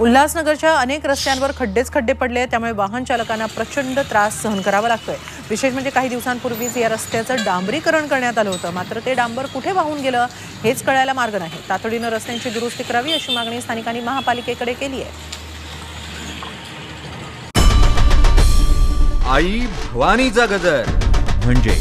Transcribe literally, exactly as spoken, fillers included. उल्हासनगरच्या अनेक रस्त्यांवर खड्डेच खड्डे पडले आहेत, त्यामुळे वाहन चालकांना प्रचंड त्रास सहन करावा लागतोय। विशेष म्हणजे काही दिवसांपूर्वीच या रस्त्याचं डांबरीकरण करण्यात आलं होतं, मात्र ते डांबर कुठे वाहून गेलं हेच कळायला मार्ग नाही। तातडीने रस्त्यांची दुरुस्ती करावी अशी मागणी स्थानिकांनी महापालिकेकडे केली आहे। आई भवानीचा गजर म्हणजे